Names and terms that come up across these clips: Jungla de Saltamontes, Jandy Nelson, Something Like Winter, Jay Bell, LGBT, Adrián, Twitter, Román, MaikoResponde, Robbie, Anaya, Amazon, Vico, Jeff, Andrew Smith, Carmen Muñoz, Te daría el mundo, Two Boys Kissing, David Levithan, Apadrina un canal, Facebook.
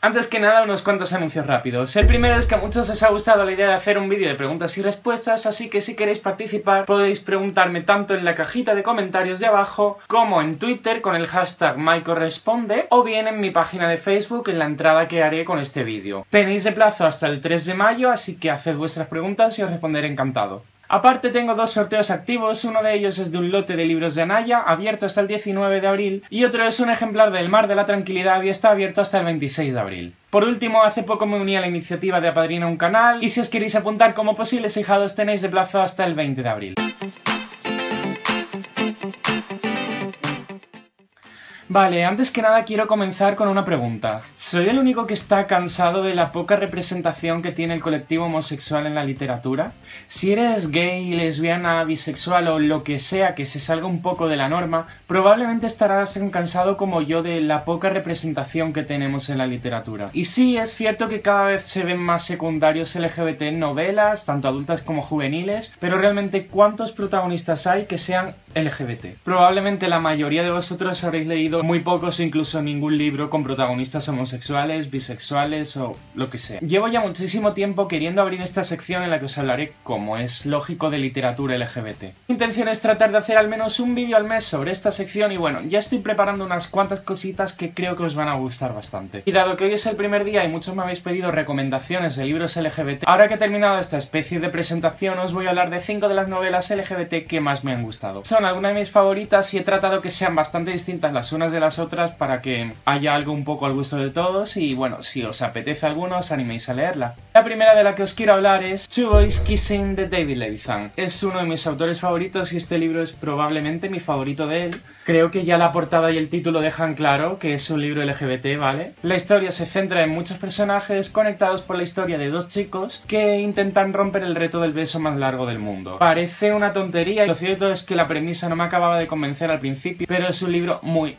Antes que nada, unos cuantos anuncios rápidos. El primero es que a muchos os ha gustado la idea de hacer un vídeo de preguntas y respuestas, así que si queréis participar podéis preguntarme tanto en la cajita de comentarios de abajo como en Twitter con el hashtag MaikoResponde o bien en mi página de Facebook en la entrada que haré con este vídeo. Tenéis de plazo hasta el 3 de mayo, así que haced vuestras preguntas y os responderé encantado. Aparte tengo dos sorteos activos, uno de ellos es de un lote de libros de Anaya, abierto hasta el 19 de abril, y otro es un ejemplar del Mar de la Tranquilidad y está abierto hasta el 26 de abril. Por último, hace poco me uní a la iniciativa de Apadrina un canal, y si os queréis apuntar como posibles hijados tenéis de plazo hasta el 20 de abril. Vale, antes que nada quiero comenzar con una pregunta. ¿Soy el único que está cansado de la poca representación que tiene el colectivo homosexual en la literatura? Si eres gay, lesbiana, bisexual o lo que sea que se salga un poco de la norma, probablemente estarás tan cansado como yo de la poca representación que tenemos en la literatura. Y sí, es cierto que cada vez se ven más secundarios LGBT en novelas, tanto adultas como juveniles, pero realmente ¿cuántos protagonistas hay que sean LGBT? Probablemente la mayoría de vosotros habréis leído muy pocos o incluso ningún libro con protagonistas homosexuales, bisexuales o lo que sea. Llevo ya muchísimo tiempo queriendo abrir esta sección en la que os hablaré, como es lógico, de literatura LGBT. Mi intención es tratar de hacer al menos un vídeo al mes sobre esta sección y bueno, ya estoy preparando unas cuantas cositas que creo que os van a gustar bastante. Y dado que hoy es el primer día y muchos me habéis pedido recomendaciones de libros LGBT, ahora que he terminado esta especie de presentación os voy a hablar de 5 de las novelas LGBT que más me han gustado. Son algunas de mis favoritas y he tratado que sean bastante distintas las unas de las otras para que haya algo un poco al gusto de todos y bueno, si os apetece alguno os animéis a leerla. La primera de la que os quiero hablar es Two Boys Kissing de David Levithan. Es uno de mis autores favoritos y este libro es probablemente mi favorito de él. Creo que ya la portada y el título dejan claro que es un libro LGBT, ¿vale? La historia se centra en muchos personajes conectados por la historia de dos chicos que intentan romper el reto del beso más largo del mundo. Parece una tontería y lo cierto es que la premisa no me acababa de convencer al principio, pero es un libro muy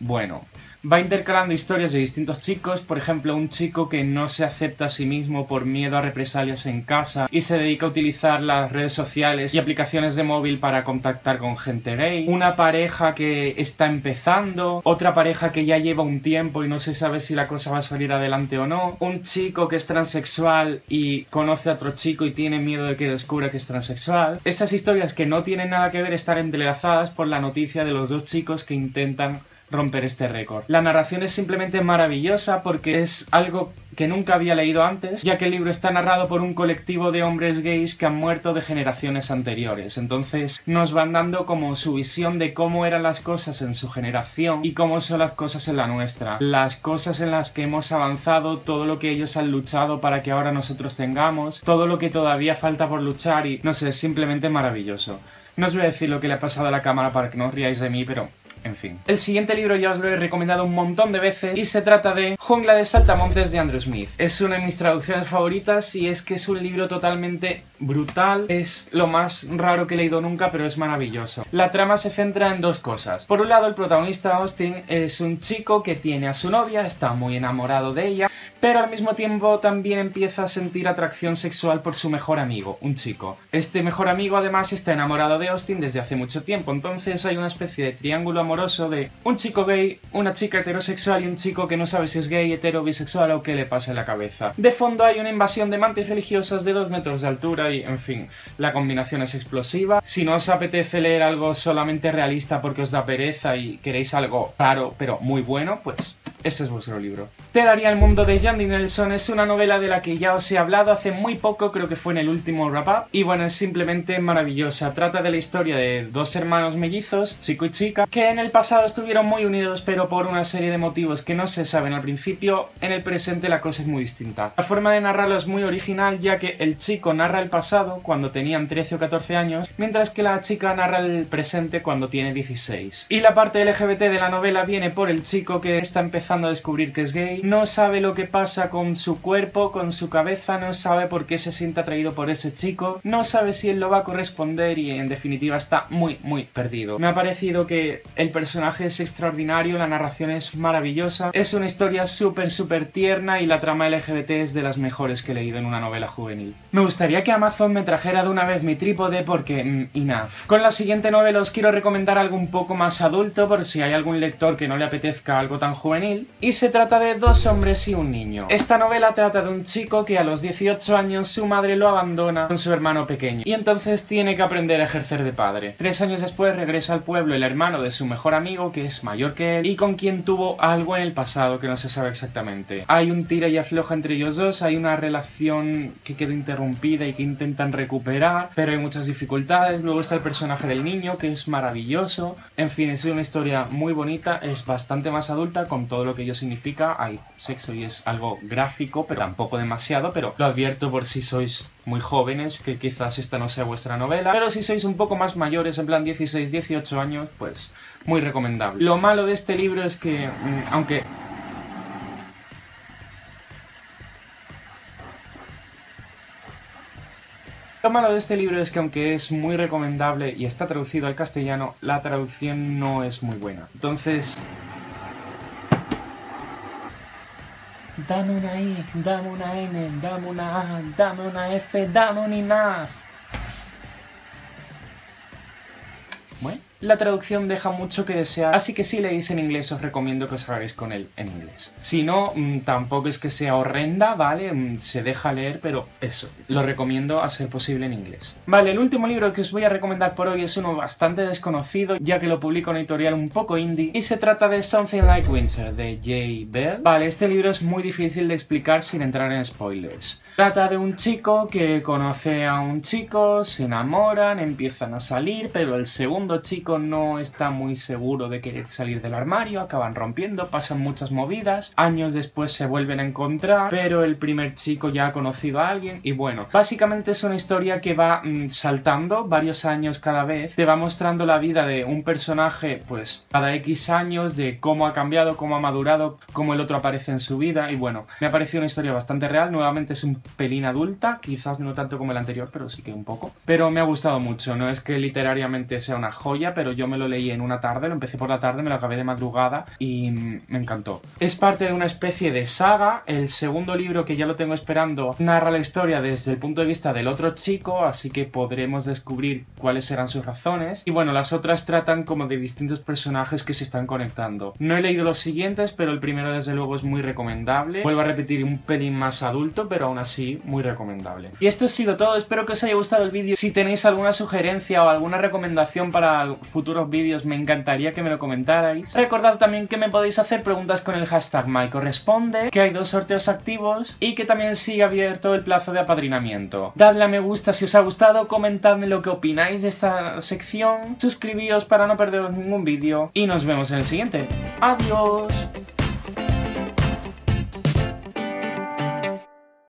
bueno. Va intercalando historias de distintos chicos, por ejemplo un chico que no se acepta a sí mismo por miedo a represalias en casa y se dedica a utilizar las redes sociales y aplicaciones de móvil para contactar con gente gay, una pareja que está empezando, otra pareja que ya lleva un tiempo y no se sabe si la cosa va a salir adelante o no, un chico que es transexual y conoce a otro chico y tiene miedo de que descubra que es transexual. Esas historias que no tienen nada que ver están entrelazadas por la noticia de los dos chicos que intentan romper este récord. La narración es simplemente maravillosa porque es algo que nunca había leído antes, ya que el libro está narrado por un colectivo de hombres gays que han muerto de generaciones anteriores. Entonces nos van dando como su visión de cómo eran las cosas en su generación y cómo son las cosas en la nuestra. Las cosas en las que hemos avanzado, todo lo que ellos han luchado para que ahora nosotros tengamos, todo lo que todavía falta por luchar y no sé, es simplemente maravilloso. No os voy a decir lo que le ha pasado a la cámara para que no os riáis de mí, pero en fin. El siguiente libro ya os lo he recomendado un montón de veces y se trata de Jungla de Saltamontes de Andrew Smith. Es una de mis traducciones favoritas y es que es un libro totalmente brutal. Es lo más raro que he leído nunca, pero es maravilloso. La trama se centra en dos cosas. Por un lado, el protagonista Austin es un chico que tiene a su novia, está muy enamorado de ella, pero al mismo tiempo también empieza a sentir atracción sexual por su mejor amigo, un chico. Este mejor amigo además está enamorado de Austin desde hace mucho tiempo, entonces hay una especie de triángulo amoroso de un chico gay, una chica heterosexual y un chico que no sabe si es gay, hetero, bisexual o qué le pasa en la cabeza. De fondo hay una invasión de mantis religiosas de 2 metros de altura y, en fin, la combinación es explosiva. Si no os apetece leer algo solamente realista porque os da pereza y queréis algo raro pero muy bueno, pues ese es vuestro libro. Te daría el mundo de Jandy Nelson es una novela de la que ya os he hablado hace muy poco, creo que fue en el último wrap-up, y bueno, es simplemente maravillosa. Trata de la historia de dos hermanos mellizos, chico y chica, que en el pasado estuvieron muy unidos, pero por una serie de motivos que no se saben al principio, en el presente la cosa es muy distinta. La forma de narrarlo es muy original, ya que el chico narra el pasado cuando tenían 13 o 14 años, mientras que la chica narra el presente cuando tiene 16. Y la parte LGBT de la novela viene por el chico que está empezando a descubrir que es gay, no sabe lo que pasa con su cuerpo, con su cabeza, no sabe por qué se siente atraído por ese chico, no sabe si él lo va a corresponder y en definitiva está muy perdido. Me ha parecido que el personaje es extraordinario, la narración es maravillosa, es una historia súper tierna y la trama LGBT es de las mejores que he leído en una novela juvenil. Me gustaría que Amazon me trajera de una vez mi trípode porque enough. Con la siguiente novela os quiero recomendar algo un poco más adulto por si hay algún lector que no le apetezca algo tan juvenil. Bell y se trata de dos hombres y un niño. Esta novela trata de un chico que a los 18 años su madre lo abandona con su hermano pequeño y entonces tiene que aprender a ejercer de padre. 3 años después regresa al pueblo el hermano de su mejor amigo, que es mayor que él y con quien tuvo algo en el pasado que no se sabe exactamente. Hay un tira y afloja entre ellos dos, hay una relación que queda interrumpida y que intentan recuperar, pero hay muchas dificultades. Luego está el personaje del niño, que es maravilloso. En fin, es una historia muy bonita, es bastante más adulta con todo lo que ello significa. Hay sexo y es algo gráfico, pero tampoco demasiado, pero lo advierto por si sois muy jóvenes, que quizás esta no sea vuestra novela, pero si sois un poco más mayores, en plan 16, 18 años, pues muy recomendable. Lo malo de este libro es que, aunque... Lo malo de este libro es que aunque es muy recomendable y está traducido al castellano, la traducción no es muy buena. Entonces... Dame una I, dame una N, dame una A, dame una F, dame un INAF. Bueno, la traducción deja mucho que desear, así que si leéis en inglés os recomiendo que os hagáis con él en inglés. Si no, tampoco es que sea horrenda, ¿vale? Se deja leer, pero eso, lo recomiendo a ser posible en inglés. Vale, el último libro que os voy a recomendar por hoy es uno bastante desconocido, ya que lo publico en editorial un poco indie, y se trata de Something Like Winter, de Jay Bell. Vale, este libro es muy difícil de explicar sin entrar en spoilers. Trata de un chico que conoce a un chico, se enamoran, empiezan a salir, pero el segundo chico no está muy seguro de querer salir del armario, acaban rompiendo, pasan muchas movidas, años después se vuelven a encontrar, pero el primer chico ya ha conocido a alguien y bueno, básicamente es una historia que va saltando varios años cada vez, te va mostrando la vida de un personaje pues cada X años, de cómo ha cambiado, cómo ha madurado, cómo el otro aparece en su vida y bueno, me ha parecido una historia bastante real, nuevamente es un pelín adulta, quizás no tanto como el anterior, pero sí que un poco, pero me ha gustado mucho, no es que literariamente sea una joya, pero yo me lo leí en una tarde, lo empecé por la tarde, me lo acabé de madrugada y me encantó. Es parte de una especie de saga, el segundo libro que ya lo tengo esperando narra la historia desde el punto de vista del otro chico, así que podremos descubrir cuáles serán sus razones. Y bueno, las otras tratan como de distintos personajes que se están conectando. No he leído los siguientes, pero el primero desde luego es muy recomendable. Vuelvo a repetir, un pelín más adulto, pero aún así muy recomendable. Y esto ha sido todo, espero que os haya gustado el vídeo. Si tenéis alguna sugerencia o alguna recomendación para futuros vídeos, me encantaría que me lo comentarais. Recordad también que me podéis hacer preguntas con el hashtag MaikoResponde, que hay 2 sorteos activos y que también sigue abierto el plazo de apadrinamiento. Dadle a me gusta si os ha gustado, comentadme lo que opináis de esta sección, suscribíos para no perderos ningún vídeo y nos vemos en el siguiente. ¡Adiós!